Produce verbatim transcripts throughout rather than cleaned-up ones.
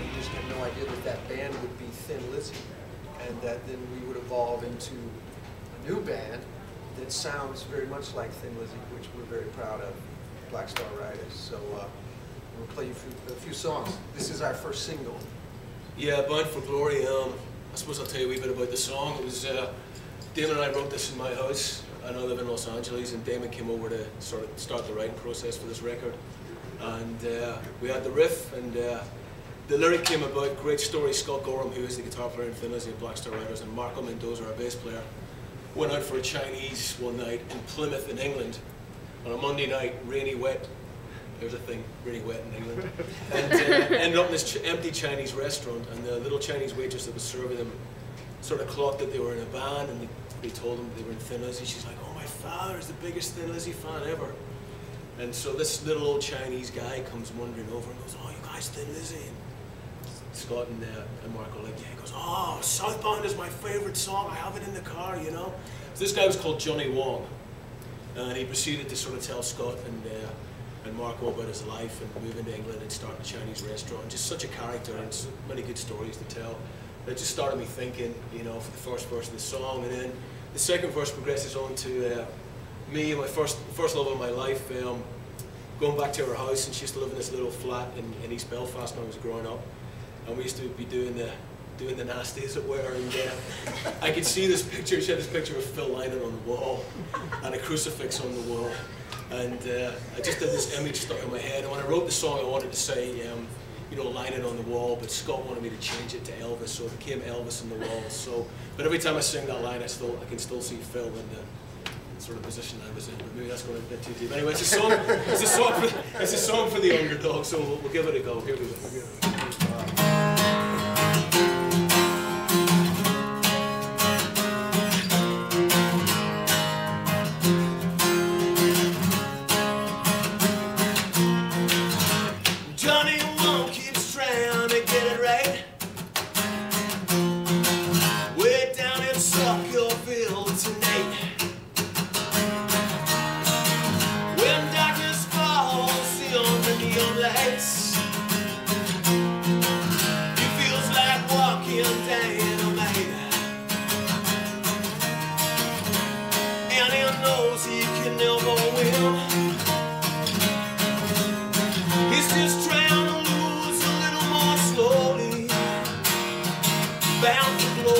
we just had no idea that that band would be Thin Lizzy, and that then we would evolve into a new band that sounds very much like Thin Lizzy, which we're very proud of, Black Star Riders. So uh, we'll play you a few, a few songs. This is our first single. Yeah, Bound For Glory. Um, I suppose I'll tell you a wee bit about the song. It was uh, Damon and I wrote this in my house, and I live in Los Angeles, and Damon came over to sort of start the writing process for this record. And uh, we had the riff, and uh, the lyric came about. Great story. Scott Gorham, who is the guitar player in Thin Lizzy and Black Star Riders, and Marco Mendoza, our bass player, went out for a Chinese one night in Plymouth in England on a Monday night, rainy, wet. There's a thing, really wet in England. And uh, ended up in this ch empty Chinese restaurant, and the little Chinese waitress that was serving them sort of clocked that they were in a band, and they, they told them they were in Thin Lizzy. She's like, "Oh, my father is the biggest Thin Lizzy fan ever." And so this little old Chinese guy comes wandering over and goes, "Oh, you guys Thin Lizzy?" And Scott and, uh, and Marco like, yeah, he goes, "Oh, Southbound is my favorite song. I have it in the car, you know." So this guy was called Johnny Wong, and he proceeded to sort of tell Scott and uh, and Marco about his life and moving to England and starting a Chinese restaurant. Just such a character and so many good stories to tell. That just started me thinking, you know, for the first verse of the song. And then the second verse progresses on to uh, me, my first first love of my life, um, going back to her house. And she used to live in this little flat in, in East Belfast when I was growing up. And we used to be doing the doing the nasty, as it were, and uh, I could see this picture. She had this picture of Phil Lynott on the wall and a crucifix on the wall. And uh, I just had this image stuck in my head. And when I wrote the song, I wanted to say, um, you know, "Line It on the Wall," but Scott wanted me to change it to Elvis, so it became "Elvis on the Wall." So, but every time I sing that line, I still, I can still see Phil in the sort of position I was in. But maybe that's going a bit too deep. Anyway, it's a song. It's a song. For, it's a song for the underdog. So we'll, we'll give it a go. Here we go.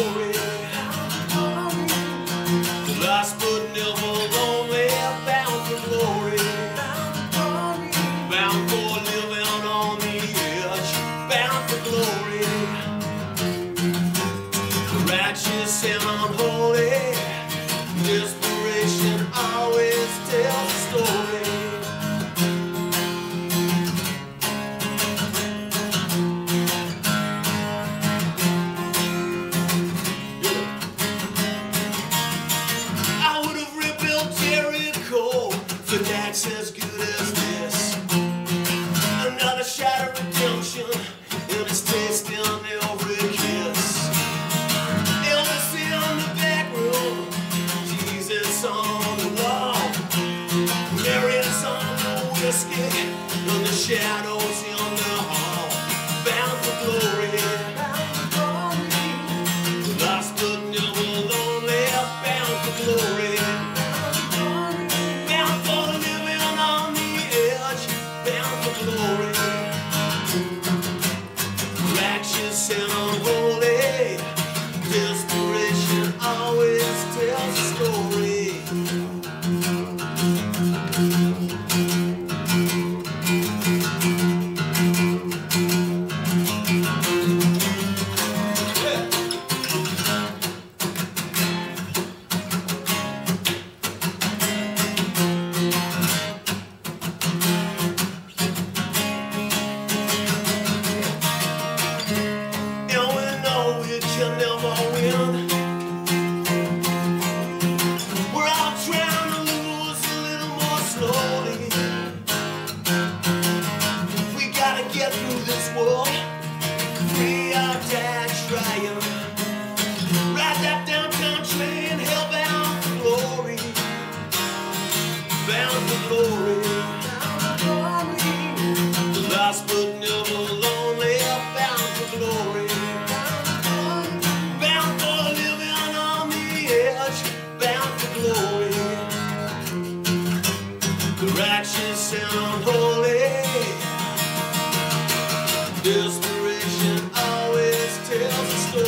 Glory, lost but never lonely, bound Fiction always tells a story.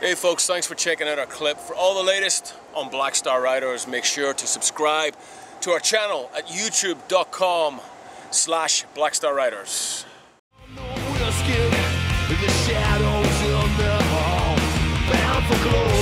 Hey folks, thanks for checking out our clip. For all the latest on Black Star Riders, make sure to subscribe to our channel at youtube.com slash Black Star Riders. Bound for glory.